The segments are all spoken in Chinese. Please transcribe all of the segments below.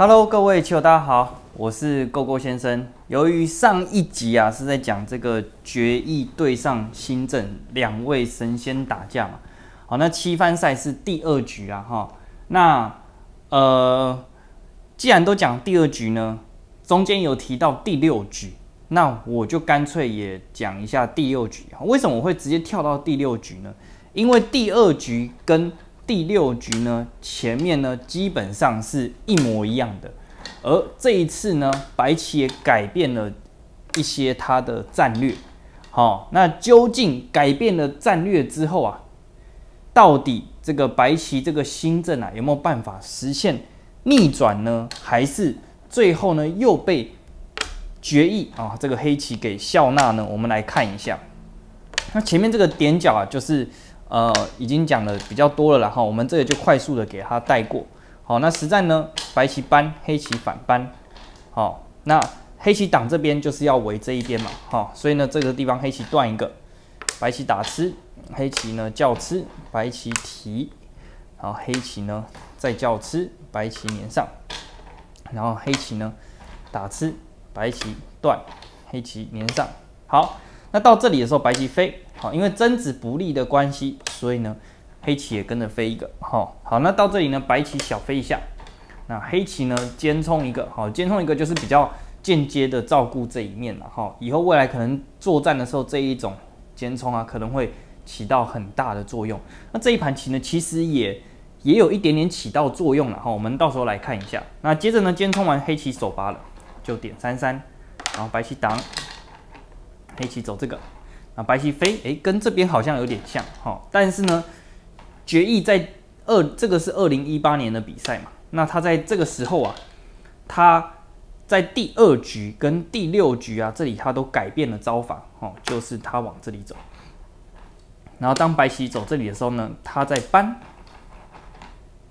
Hello， 各位球友大家好，我是勾勾先生。由于上一集啊是在讲这个决议对上新政两位神仙打架嘛，好，那七番赛是第二局啊哈，那既然都讲第二局呢，中间有提到第六局，那我就干脆也讲一下第六局。为什么我会直接跳到第六局呢？因为第二局跟第六局呢，前面呢基本上是一模一样的，而这一次呢，白棋也改变了一些他的战略。好，那究竟改变了战略之后啊，到底这个白棋这个新政啊，有没有办法实现逆转呢？还是最后呢又被决议啊这个黑棋给笑纳呢？我们来看一下。那前面这个点角啊，就是。已经讲的比较多了啦哈，我们这个就快速的给它带过。好，那实战呢，白棋搬，黑棋反搬。好，那黑棋挡这边就是要围这一边嘛，哈，所以呢这个地方黑棋断一个，白棋打吃，黑棋呢叫吃，白棋提，然后黑棋呢再叫吃，白棋粘上，然后黑棋呢打吃，白棋断，黑棋粘上。好，那到这里的时候，白棋飞。好，因为争子不利的关系，所以呢，黑棋也跟着飞一个。好，好，那到这里呢，白棋小飞一下，那黑棋呢尖冲一个。好，尖冲一个就是比较间接的照顾这一面了。哈，以后未来可能作战的时候，这一种尖冲啊，可能会起到很大的作用。那这一盘棋呢，其实也有一点点起到作用了。哈，我们到时候来看一下。那接着呢，尖冲完黑棋手拔了，就点33，然后白棋挡，黑棋走这个。啊，白棋飞，哎，跟这边好像有点像哈、哦，但是呢，决议在这个是2018年的比赛嘛，那他在这个时候啊，他在第二局跟第六局啊，这里他都改变了招法，哦，就是他往这里走，然后当白棋走这里的时候呢，他再搬，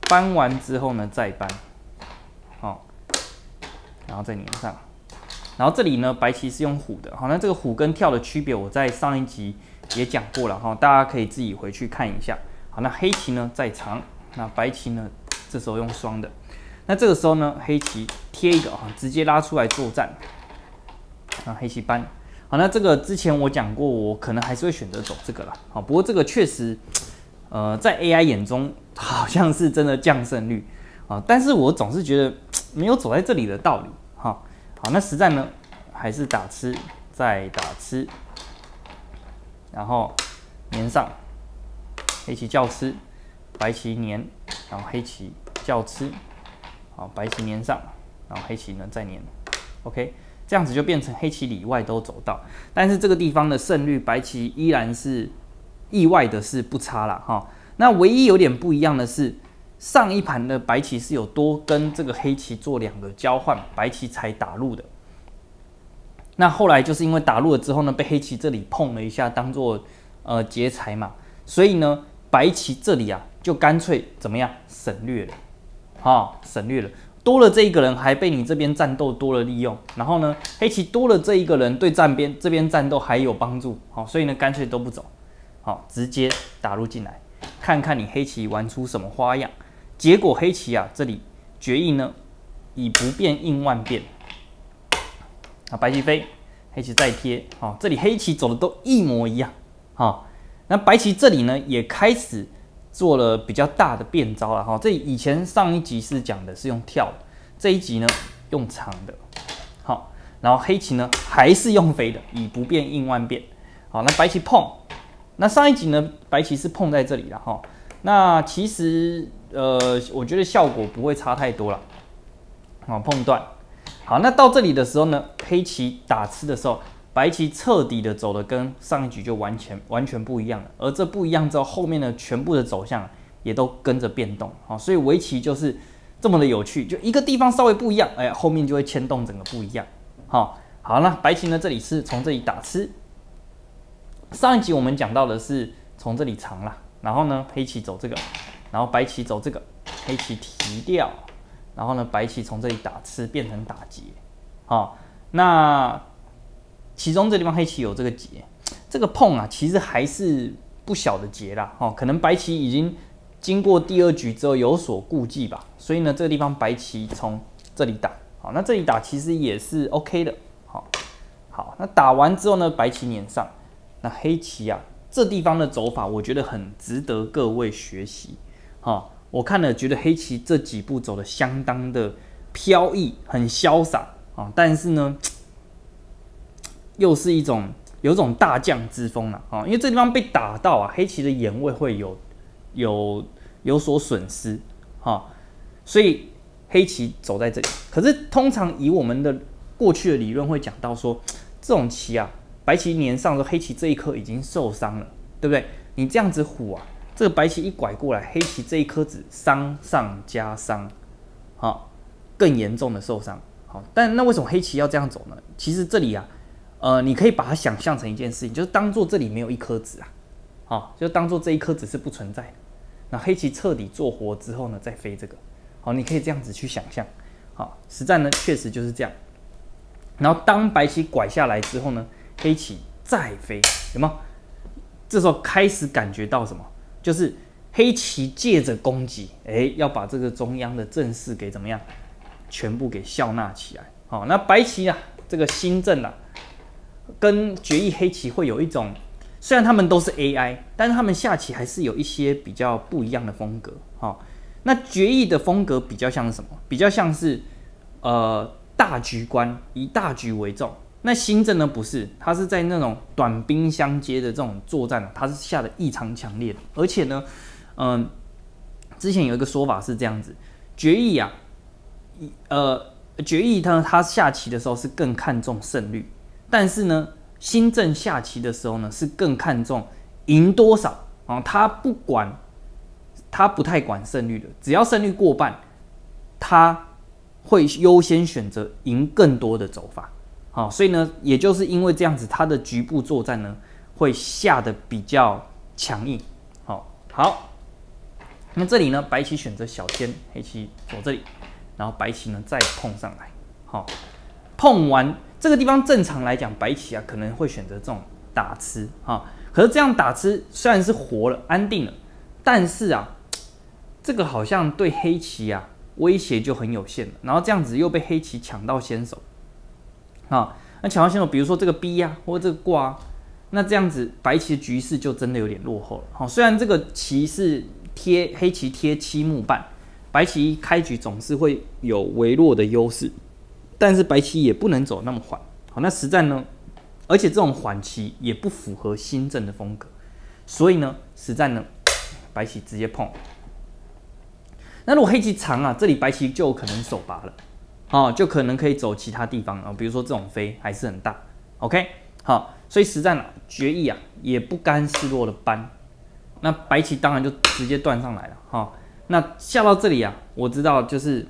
搬完之后呢再搬，哦，然后再粘上。然后这里呢，白棋是用虎的，好，那这个虎跟跳的区别，我在上一集也讲过了哈，大家可以自己回去看一下。好，那黑棋呢在长，那白棋呢这时候用双的，那这个时候呢，黑棋贴一个啊，直接拉出来作战，啊，黑棋搬，好，那这个之前我讲过，我可能还是会选择走这个啦，好，不过这个确实，在 AI 眼中好像是真的降胜率啊，但是我总是觉得没有走在这里的道理哈。好，那实战呢，还是打吃，再打吃，然后粘上，黑棋叫吃，白棋粘，然后黑棋叫吃，好，白棋粘上，然后黑棋呢再粘 ，OK， 这样子就变成黑棋里外都走到，但是这个地方的胜率，白棋依然是意外的是不差啦哈。那唯一有点不一样的是。上一盘的白棋是有多跟这个黑棋做两个交换，白棋才打入的。那后来就是因为打入了之后呢，被黑棋这里碰了一下，当做劫财嘛，所以呢，白棋这里啊就干脆怎么样省略了，哦，省略了，多了这一个人还被你这边战斗多了利用，然后呢，黑棋多了这一个人对这边战斗还有帮助，好，所以呢干脆都不走，好，直接打入进来，看看你黑棋玩出什么花样。结果黑棋啊，这里决议呢，以不变应万变。啊，白棋飞，黑棋再贴，好、哦，这里黑棋走的都一模一样，好、哦，那白棋这里呢也开始做了比较大的变招了，哈、哦，这以前上一集是讲的是用跳的，这一集呢用长的，好、哦，然后黑棋呢还是用飞的，以不变应万变，好、哦，那白棋碰，那上一集呢白棋是碰在这里了，哈、哦，那其实。我觉得效果不会差太多了，好碰断，好，那到这里的时候呢，黑棋打吃的时候，白棋彻底的走的跟上一局就完全不一样了，而这不一样之后，后面的全部的走向也都跟着变动，好，所以围棋就是这么的有趣，就一个地方稍微不一样，哎，后面就会牵动整个不一样，好，好，那白棋呢这里是从这里打吃，上一集我们讲到的是从这里长啦，然后呢黑棋走这个。然后白棋走这个，黑棋提掉，然后呢，白棋从这里打吃变成打劫，好，那其中这地方黑棋有这个劫，这个碰啊，其实还是不小的劫啦，哦，可能白棋已经经过第二局之后有所顾忌吧，所以呢，这个地方白棋从这里打，好，那这里打其实也是 OK 的，好，好，那打完之后呢，白棋粘上，那黑棋啊，这地方的走法我觉得很值得各位学习，好，我看了觉得黑棋这几步走的相当的飘逸，很潇洒啊，但是呢，又是一种有种大将之风了啊，因为这地方被打到啊，黑棋的眼位会有所损失啊，所以黑棋走在这里。可是通常以我们的过去的理论会讲到说，这种棋啊，白棋粘上之后，黑棋这一颗已经受伤了，对不对？你这样子唬啊，这个白棋一拐过来，黑棋这一颗子伤上加伤，好，更严重的受伤。好，但那为什么黑棋要这样走呢？其实这里啊，你可以把它想象成一件事情，就是当做这里没有一颗子啊，好，就当做这一颗子是不存在的。那黑棋彻底做活之后呢，再飞这个，好，你可以这样子去想象，好，实战呢确实就是这样。然后当白棋拐下来之后呢，黑棋再飞，有没有？这时候开始感觉到什么？就是黑棋借着攻击，要把这个中央的阵势给怎么样，全部给笑纳起来。好，那白棋啊，这个新政啊，跟决议黑棋会有一种。虽然他们都是 AI， 但是他们下棋还是有一些比较不一样的风格。好、哦，那决议的风格比较像是什么？比较像是大局观，以大局为重。那新政呢不是，它是在那种短兵相接的这种作战，它是下的异常强烈的。而且呢，之前有一个说法是这样子，决议啊，决议他下棋的时候是更看重胜率，但是呢。新政下棋的时候呢，是更看重赢多少啊、哦，他不太管胜率的，只要胜率过半，他会优先选择赢更多的走法。好、哦，所以呢，也就是因为这样子，他的局部作战呢会下的比较强硬。好、哦，好，那这里呢，白棋选择小尖，黑棋走这里，然后白棋呢再碰上来，好、哦，碰完。这个地方正常来讲，白棋啊可能会选择这种打吃啊、哦，可是这样打吃虽然是活了、安定了，但是啊，这个好像对黑棋啊威胁就很有限了。然后这样子又被黑棋抢到先手啊、哦，那抢到先手，比如说这个 B 呀、啊、或者这个挂、啊，那这样子白棋的局势就真的有点落后了。好、哦，虽然这个棋是贴黑棋贴七目半，白棋开局总是会有微弱的优势。但是白棋也不能走那么缓，好，那实战呢？而且这种缓棋也不符合新政的风格，所以呢，实战呢，白棋直接碰。那如果黑棋长啊，这里白棋就有可能手拔了，哦，就可能可以走其他地方啊，比如说这种飞还是很大 ，OK， 好，所以实战啊，决议啊也不甘示弱的搬，那白棋当然就直接断上来了，哈、哦，那下到这里啊，我知道就是。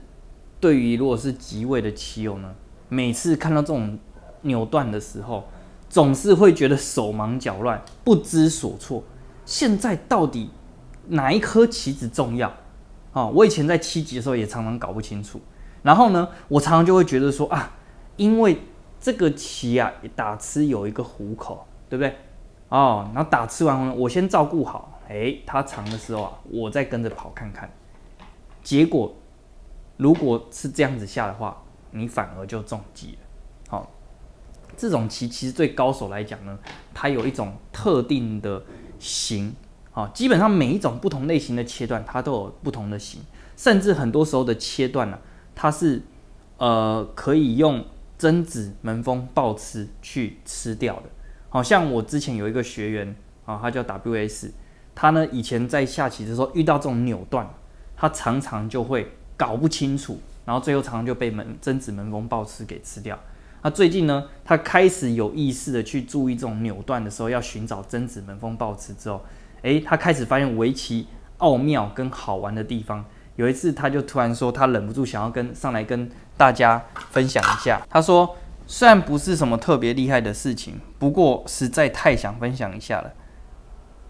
对于如果是即位的棋友呢，每次看到这种扭断的时候，总是会觉得手忙脚乱、不知所措。现在到底哪一颗棋子重要？啊、哦，我以前在七级的时候也常常搞不清楚。然后呢，我常常就会觉得说啊，因为这个棋啊打吃有一个虎口，对不对？哦，然后打吃完后呢，我先照顾好，它长的时候啊，我再跟着跑看看。结果。如果是这样子下的话，你反而就中计了。好、哦，这种棋其实对高手来讲呢，它有一种特定的型。好、哦，基本上每一种不同类型的切断，它都有不同的型，甚至很多时候的切断呢、啊，它是可以用针指门风暴吃去吃掉的。好、哦、像我之前有一个学员啊、哦，他叫 W S， 他呢以前在下棋的时候遇到这种扭断，他常常就会。搞不清楚，然后最后常常就被针指门风暴吃给吃掉。那最近呢，他开始有意识的去注意这种扭断的时候，要寻找针指门风暴吃之后，他开始发现围棋奥妙跟好玩的地方。有一次，他就突然说，他忍不住想要上来跟大家分享一下。他说，虽然不是什么特别厉害的事情，不过实在太想分享一下了。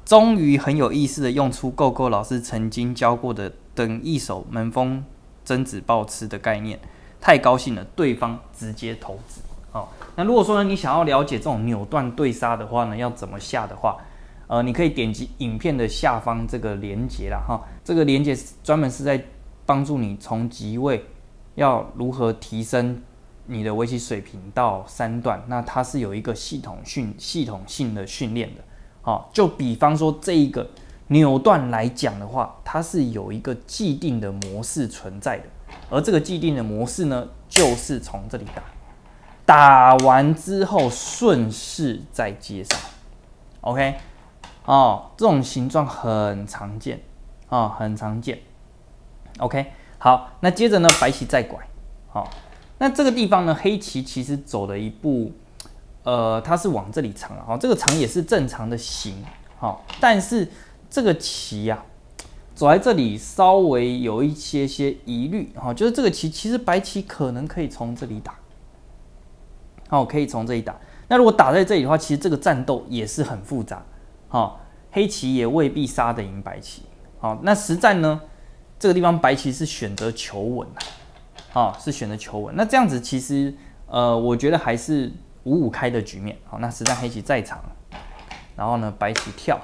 终于很有意识的用出Gogo老师曾经教过的等一手门风。针指暴吃的概念，太高兴了，对方直接投掷。哦，那如果说呢，你想要了解这种扭断对杀的话呢，要怎么下的话，你可以点击影片的下方这个连结啦，哈、哦，这个连结专门是在帮助你从即位要如何提升你的围棋水平到三段，那它是有一个系统性的训练的。好，就比方说这一个扭段来讲的话，它是有一个既定的模式存在的，而这个既定的模式呢，就是从这里打，打完之后顺势再接上。OK， 哦，这种形状很常见啊，很常见。OK， 好，那接着呢，白棋再拐，好、哦，那这个地方呢，黑棋其实走了一步，它是往这里长了，好、哦，这个长也是正常的形，好、哦，但是这个棋呀、啊，走在这里稍微有一些疑虑，哈、哦，就是这个棋其实白棋可能可以从这里打，好、哦，可以从这里打。那如果打在这里的话，其实这个战斗也是很复杂，好、哦，黑棋也未必杀得赢白棋，好、哦，那实战呢？这个地方白棋是选择求稳啊、哦，是选择求稳。那这样子其实，我觉得还是5-5开的局面。好、哦，那实战黑棋再长，然后呢白棋跳，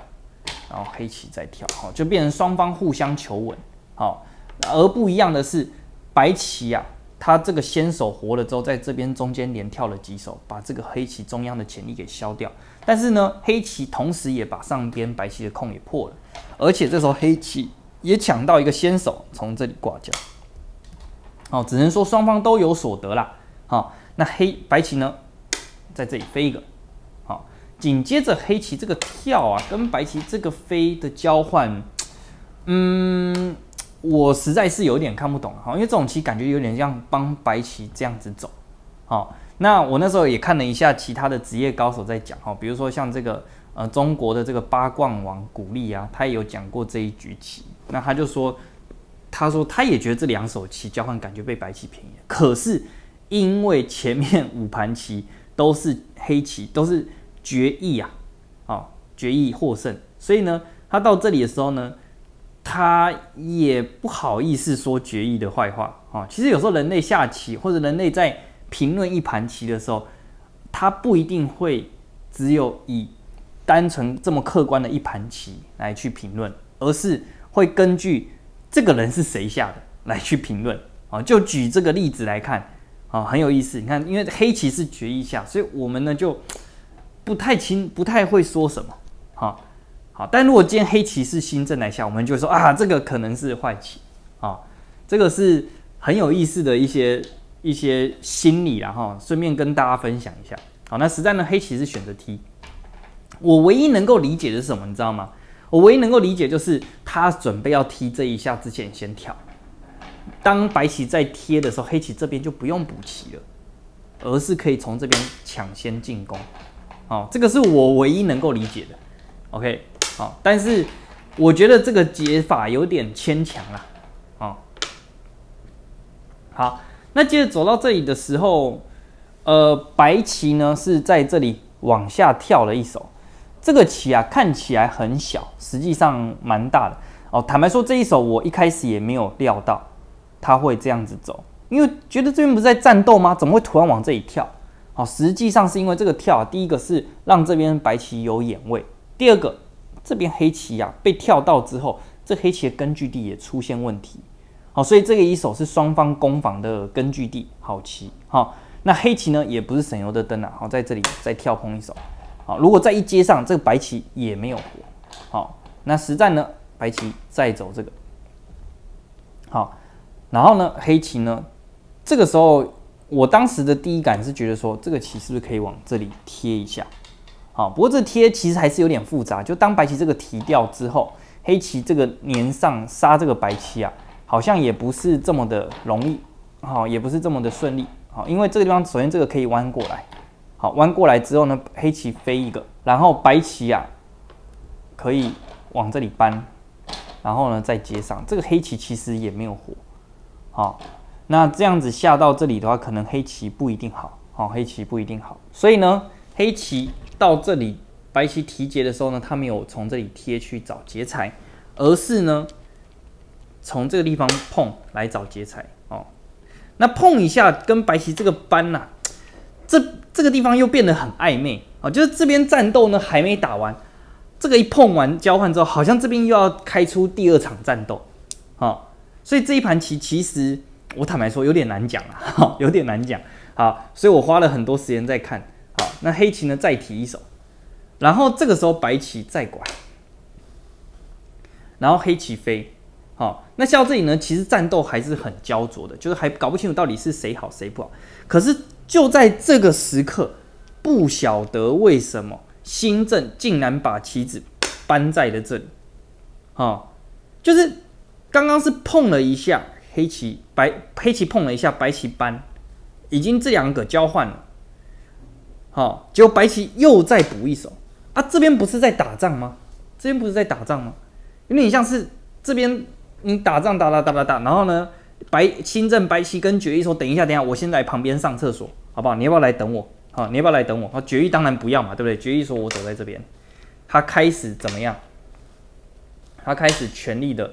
然后黑棋再跳，好、哦，就变成双方互相求稳。好、哦，而不一样的是，白棋啊，他这个先手活了之后，在这边中间连跳了几手，把这个黑棋中央的潜力给消掉。但是呢，黑棋同时也把上边白棋的空也破了，而且这时候黑棋。也抢到一个先手，从这里挂角，好、哦，只能说双方都有所得啦。好、哦，那白棋呢，在这里飞一个，好、哦，紧接着黑棋这个跳啊，跟白棋这个飞的交换，嗯，我实在是有点看不懂了，因为这种棋感觉有点像帮白棋这样子走，好、哦，那我那时候也看了一下其他的职业高手在讲，哈、哦，比如说像这个。中国的这个八冠王古力啊，他也有讲过这一局棋。那他就说，他也觉得这两手棋交换感觉被白棋便宜了，可是因为前面5盘棋都是黑棋，都是决议啊，哦，决议获胜，所以呢，他到这里的时候呢，他也不好意思说决议的坏话啊、哦。其实有时候人类下棋或者人类在评论一盘棋的时候，他不一定会只有以单纯这么客观的一盘棋来去评论，而是会根据这个人是谁下的来去评论啊。就举这个例子来看啊，很有意思。你看，因为黑棋是决议下，所以我们呢就不太会说什么啊。好，但如果今天黑棋是新政来下，我们就会说啊，这个可能是坏棋啊。这个是很有意思的一些心理啦哈，顺便跟大家分享一下。好，那实战呢，黑棋是选择踢。我唯一能够理解的是什么，你知道吗？我唯一能够理解就是他准备要踢这一下之前先跳。当白棋在贴的时候，黑棋这边就不用补棋了，而是可以从这边抢先进攻。哦，这个是我唯一能够理解的。OK， 好、哦，但是我觉得这个解法有点牵强啦。哦，好，那接着走到这里的时候，白棋呢是在这里往下跳了一手。这个棋啊，看起来很小，实际上蛮大的哦。坦白说，这一手我一开始也没有料到他会这样子走，因为觉得这边不是在战斗吗？怎么会突然往这里跳？哦，实际上是因为这个跳、啊，第一个是让这边白棋有眼位，第二个这边黑棋啊被跳到之后，这黑棋的根据地也出现问题。好、哦，所以这个一手是双方攻防的根据地，好棋。好、哦，那黑棋呢也不是省油的灯啊，好、哦，在这里再跳碰一手。好，如果再一接上，这个白棋也没有活。好，那实战呢，白棋再走这个。好，然后呢，黑棋呢，这个时候我当时的第一感是觉得说，这个棋是不是可以往这里贴一下？好，不过这贴其实还是有点复杂。就当白棋这个提掉之后，黑棋这个粘上杀这个白棋啊，好像也不是这么的容易，好，也不是这么的顺利。好，因为这个地方首先这个可以弯过来。好，弯过来之后呢，黑棋飞一个，然后白棋啊可以往这里搬，然后呢再接上。这个黑棋其实也没有活，好，那这样子下到这里的话，可能黑棋不一定好，好，黑棋不一定好。所以呢，黑棋到这里，白棋提劫的时候呢，他没有从这里贴去找劫材，而是呢从这个地方碰来找劫材哦。那碰一下跟白棋这个搬呐、啊，这个地方又变得很暧昧啊，就是这边战斗呢还没打完，这个一碰完交换之后，好像这边又要开出第2场战斗啊，所以这一盘棋其实我坦白说有点难讲啊，有点难讲。好，所以我花了很多时间在看。好，那黑棋呢再提一手，然后这个时候白棋再拐，然后黑棋飞。好，那下到这里呢，其实战斗还是很焦灼的，就是还搞不清楚到底是谁好谁不好。可是就在这个时刻，不晓得为什么新政竟然把棋子搬在了这里。哦，就是刚刚是碰了一下黑棋碰了一下白棋搬，已经这两个交换了。好，哦，结果白棋又再补一手啊，这边不是在打仗吗？这边不是在打仗吗？有点像是这边。你打仗打，然后呢？新政白棋跟决议说：“等一下，我先来旁边上厕所，好不好？你要不要来等我？好，你要不要来等我？”好，决议当然不要嘛，对不对？决议说：“我走在这边。”他开始怎么样？他开始全力的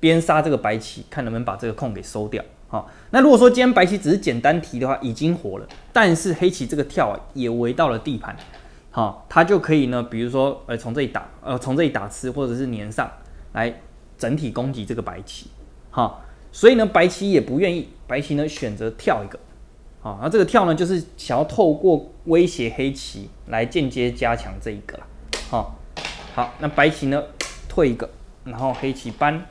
边杀这个白棋，看能不能把这个空给收掉。好，那如果说今天白棋只是简单提的话，已经活了，但是黑棋这个跳啊也围到了地盘，好，他就可以呢，比如说从这里打，从这里打吃，或者是粘上来。整体攻击这个白棋，好，所以呢，白棋也不愿意，白棋呢选择跳一个，好，那这个跳呢就是想要透过威胁黑棋来间接加强这一个啦，好，那白棋呢退一个，然后黑棋搬，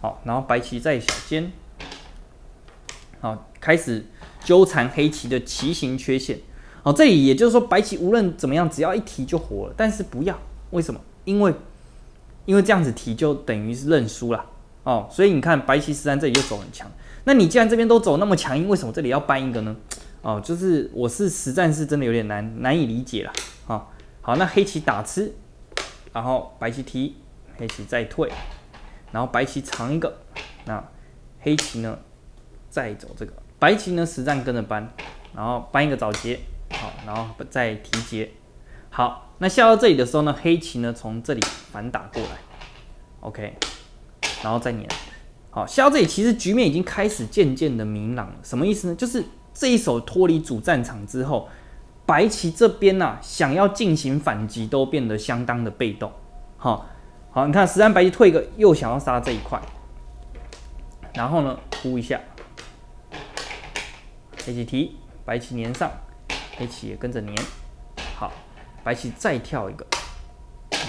好，然后白棋在小尖，好，开始纠缠黑棋的棋形缺陷，好，这里也就是说白棋无论怎么样，只要一提就活了，但是不要，为什么？因为这样子提就等于是认输啦，哦，所以你看白棋13这里就走很强。那你既然这边都走那么强硬，为什么这里要搬一个呢？哦，就是我是实战是真的有点难以理解啦。哦，好，那黑棋打吃，然后白棋提，黑棋再退，然后白棋长一个，那黑棋呢再走这个，白棋呢实战跟着搬，然后搬一个早劫，好，然后再提劫，好。那下到这里的时候呢，黑棋呢从这里反打过来 ，OK， 然后再粘。好，下到这里其实局面已经开始渐渐的明朗了。什么意思呢？就是这一手脱离主战场之后，白棋这边啊想要进行反击都变得相当的被动。好，你看13白棋退一个，又想要杀这一块，然后呢扑一下，黑棋提，白棋粘上，黑棋也跟着粘，好。白棋再跳一个，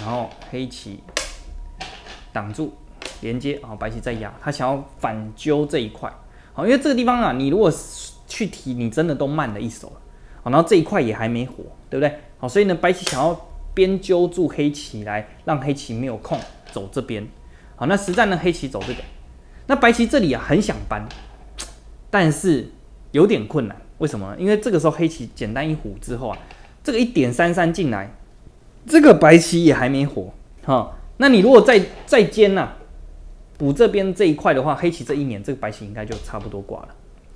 然后黑棋挡住连接，好，白棋再压，他想要反揪这一块，好，因为这个地方啊，你如果去提，你真的都慢了一手了，好，然后这一块也还没活，对不对？好，所以呢，白棋想要边揪住黑棋来，让黑棋没有空走这边，好，那实战呢，黑棋走这个，那白棋这里啊很想搬，但是有点困难，为什么呢？因为这个时候黑棋简单一虎之后啊。这个1.33进来，这个白棋也还没活，哦，那你如果再尖呐，啊，补这边这一块的话，黑棋这一年这个白棋应该就差不多挂了，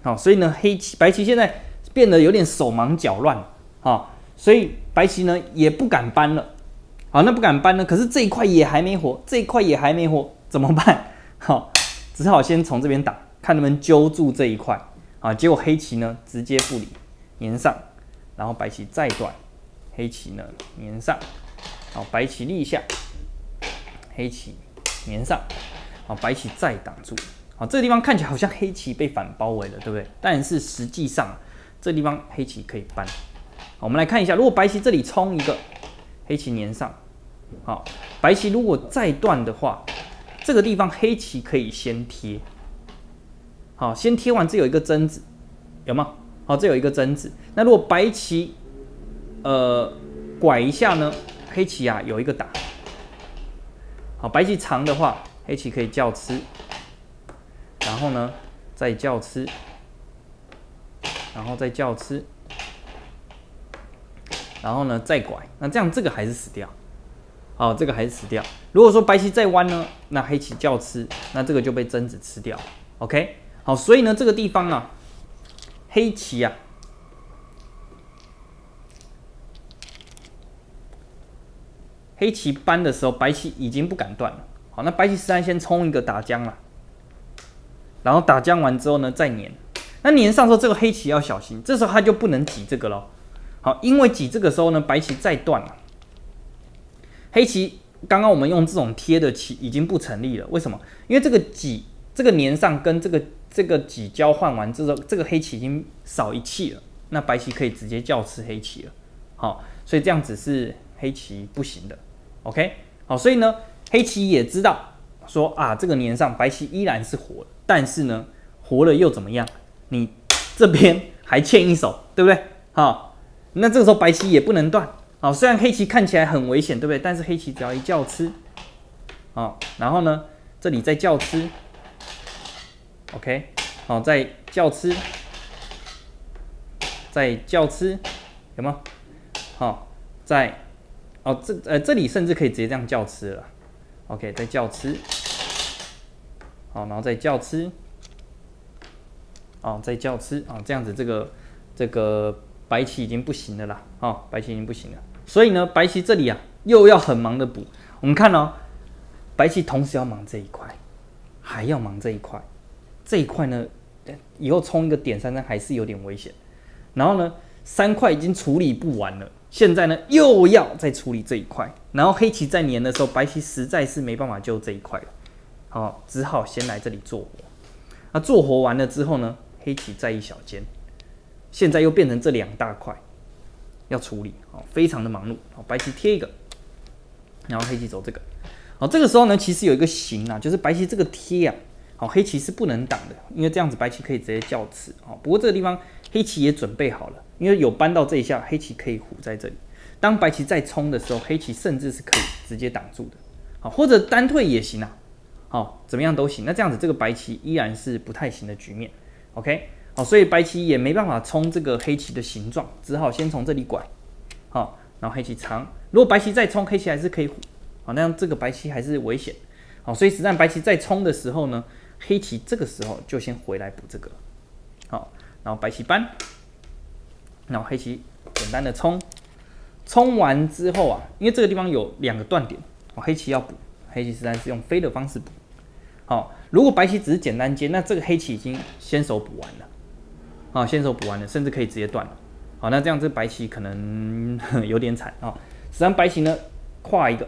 好，哦，所以呢，白棋现在变得有点手忙脚乱，哦，所以白棋呢也不敢搬了，好，那不敢搬呢，可是这一块也还没活，这一块也还没活，怎么办？好，哦，只好先从这边打，看能不能揪住这一块，啊，结果黑棋呢直接不理，粘上。然后白棋再短，黑棋呢粘上，好，白棋立下，黑棋粘上，好，白棋再挡住，好，这个地方看起来好像黑棋被反包围了，对不对？但是实际上这个地方黑棋可以搬，好，我们来看一下，如果白棋这里冲一个，黑棋粘上，好，白棋如果再断的话，这个地方黑棋可以先贴，好，先贴完这有一个争子，有吗？好，这有一个争子。那如果白棋，拐一下呢，黑棋啊有一个打。好，白棋长的话，黑棋可以叫吃，然后呢再叫吃，然后再叫吃，然后呢再拐。那这样这个还是死掉。好，这个还是死掉。如果说白棋再弯呢，那黑棋叫吃，那这个就被争子吃掉。OK， 好，所以呢这个地方啊。黑棋啊，黑棋搬的时候，白棋已经不敢断了。好，那白棋13先冲一个打将了，然后打将完之后呢，再粘。那粘上之后，这个黑棋要小心，这时候他就不能挤这个喽。好，因为挤这个时候呢，白棋再断了。黑棋刚刚我们用这种贴的棋已经不成立了，为什么？因为这个挤，这个粘上跟这个。这个几交换完之后，这个黑棋已经少一气了，那白棋可以直接叫吃黑棋了。好，所以这样子是黑棋不行的。OK， 好，所以呢，黑棋也知道说啊，这个粘上白棋依然是活了，但是呢，活了又怎么样？你这边还欠一手，对不对？好，那这个时候白棋也不能断。好，虽然黑棋看起来很危险，对不对？但是黑棋只要一叫吃，好，然后呢，这里再叫吃。 OK， 好，再叫吃，再叫吃，有没有？好，再，哦，这里甚至可以直接这样叫吃了。OK， 再叫吃，好，然后再叫吃，哦，再叫吃，啊、哦，这样子这个白棋已经不行了啦，哦，白棋已经不行了。所以呢，白棋这里啊又要很忙的补。我们看哦，白棋同时要忙这一块，还要忙这一块。 这一块呢，以后冲一个点三三还是有点危险。然后呢，三块已经处理不完了，现在呢又要再处理这一块。然后黑棋在粘的时候，白棋实在是没办法救这一块了，好、哦，只好先来这里做活。那做活完了之后呢，黑棋再一小尖，现在又变成这两大块要处理，好、哦，非常的忙碌。好、哦，白棋贴一个，然后黑棋走这个。好、哦，这个时候呢，其实有一个形啊，就是白棋这个贴啊。 好，黑棋是不能挡的，因为这样子白棋可以直接叫吃。好，不过这个地方黑棋也准备好了，因为有搬到这一下，黑棋可以糊在这里。当白棋再冲的时候，黑棋甚至是可以直接挡住的。好，或者单退也行啊。好，怎么样都行。那这样子这个白棋依然是不太行的局面。OK， 好，所以白棋也没办法冲这个黑棋的形状，只好先从这里拐。好，然后黑棋长，如果白棋再冲，黑棋还是可以糊。好，那样这个白棋还是危险。好，所以实战白棋再冲的时候呢？ 黑棋这个时候就先回来补这个，好，然后白棋搬，然后黑棋简单的冲，冲完之后啊，因为这个地方有两个断点，哦，黑棋要补，黑棋实在是用飞的方式补，好，如果白棋只是简单接，那这个黑棋已经先手补完了，啊，先手补完了，甚至可以直接断了，好，那这样子白棋可能有点惨啊，实际上白棋呢跨一个，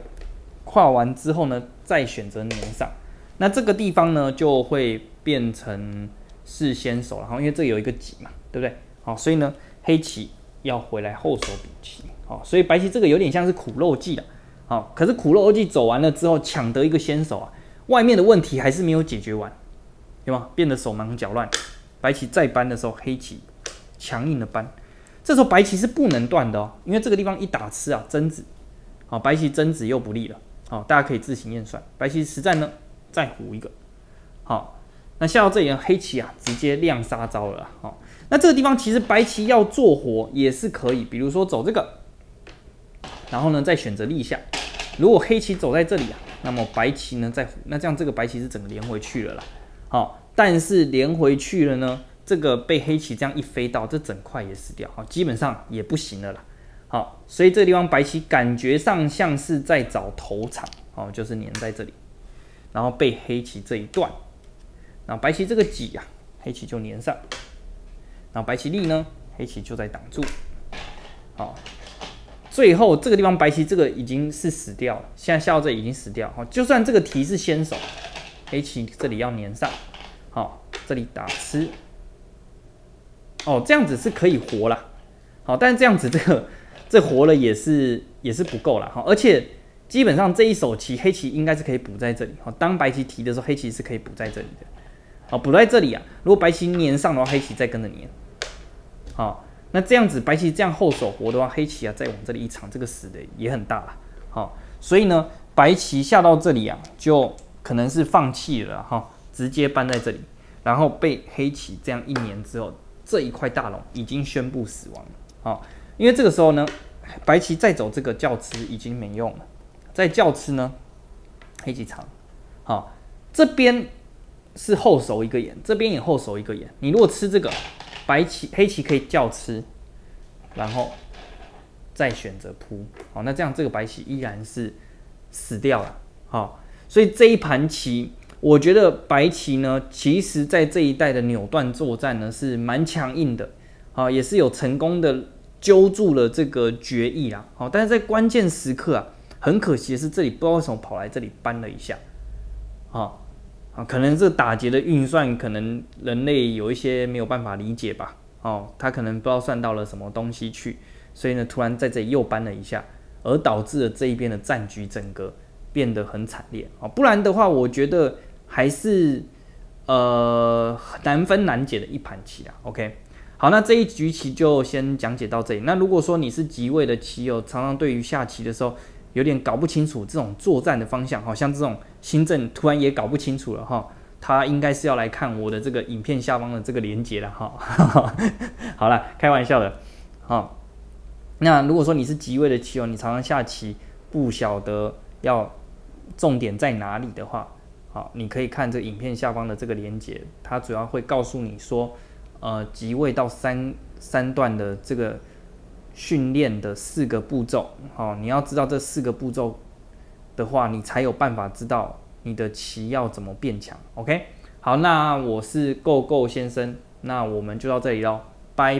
跨完之后呢再选择粘上。 那这个地方呢，就会变成是先手了，因为这有一个挤嘛，对不对？好，所以呢，黑棋要回来后手补棋，好，所以白棋这个有点像是苦肉计了，好，可是苦肉计走完了之后，抢得一个先手啊，外面的问题还是没有解决完，对吗？变得手忙脚乱，白棋再搬的时候，黑棋强硬的搬，这时候白棋是不能断的哦，因为这个地方一打吃啊，争子，好，白棋争子又不利了，好，大家可以自行验算，白棋实战呢。 再胡一个，好，那下到这里呢，黑棋啊直接亮杀招了，好，那这个地方其实白棋要做活也是可以，比如说走这个，然后呢再选择立下，如果黑棋走在这里啊，那么白棋呢再胡，那这样这个白棋是整个连回去了啦，好，但是连回去了呢，这个被黑棋这样一飞到，这整块也死掉，好，基本上也不行了啦，好，所以这个地方白棋感觉上像是在找头场，好，就是粘在这里。 然后被黑棋这一段，然后白棋这个挤啊，黑棋就粘上，然后白棋立呢，黑棋就在挡住，好，最后这个地方白棋这个已经是死掉了，现在下到这已经死掉，好，就算这个题是先手，黑棋这里要粘上，好，这里打吃，哦，这样子是可以活啦，好，但是这样子这活了也是不够啦，好，而且。 基本上这一手棋，黑棋应该是可以补在这里。好，当白棋提的时候，黑棋是可以补在这里的。好，补在这里啊。如果白棋粘上的话，黑棋再跟着粘。好，那这样子白棋这样后手活的话，黑棋啊再往这里一藏，这个死的也很大了。好，所以呢，白棋下到这里啊，就可能是放弃了哈，直接搬在这里，然后被黑棋这样一粘之后，这一块大龙已经宣布死亡了。好，因为这个时候呢，白棋再走这个叫吃已经没用了。 在叫吃呢，黑棋长，好，这边是后手一个眼，这边也后手一个眼。你如果吃这个，白棋黑棋可以叫吃，然后再选择扑，好，那这样这个白棋依然是死掉了，好，所以这一盘棋，我觉得白棋呢，其实在这一带的扭断作战呢是蛮强硬的，好，也是有成功的揪住了这个决议啦，好，但是在关键时刻啊。 很可惜的是，这里不知道为什么跑来这里搬了一下，啊、哦，啊，可能这打劫的运算，可能人类有一些没有办法理解吧。哦，他可能不知道算到了什么东西去，所以呢，突然在这里又扳了一下，而导致了这一边的战局整个变得很惨烈啊。不然的话，我觉得还是难分难解的一盘棋啊。OK， 好，那这一局棋就先讲解到这里。那如果说你是即位的棋友，常常对于下棋的时候有点搞不清楚这种作战的方向，好像这种新政突然也搞不清楚了哈。他应该是要来看我的这个影片下方的这个连结了哈。好了，开玩笑的。好，那如果说你是即位的棋友，你常常下棋不晓得要重点在哪里的话，好，你可以看这影片下方的这个连结，它主要会告诉你说，即位到三段的这个训练的4个步骤。好，你要知道这4个步骤的话，你才有办法知道你的棋要怎么变强 ，OK？ 好，那我是GoGo先生，那我们就到这里喽，拜拜。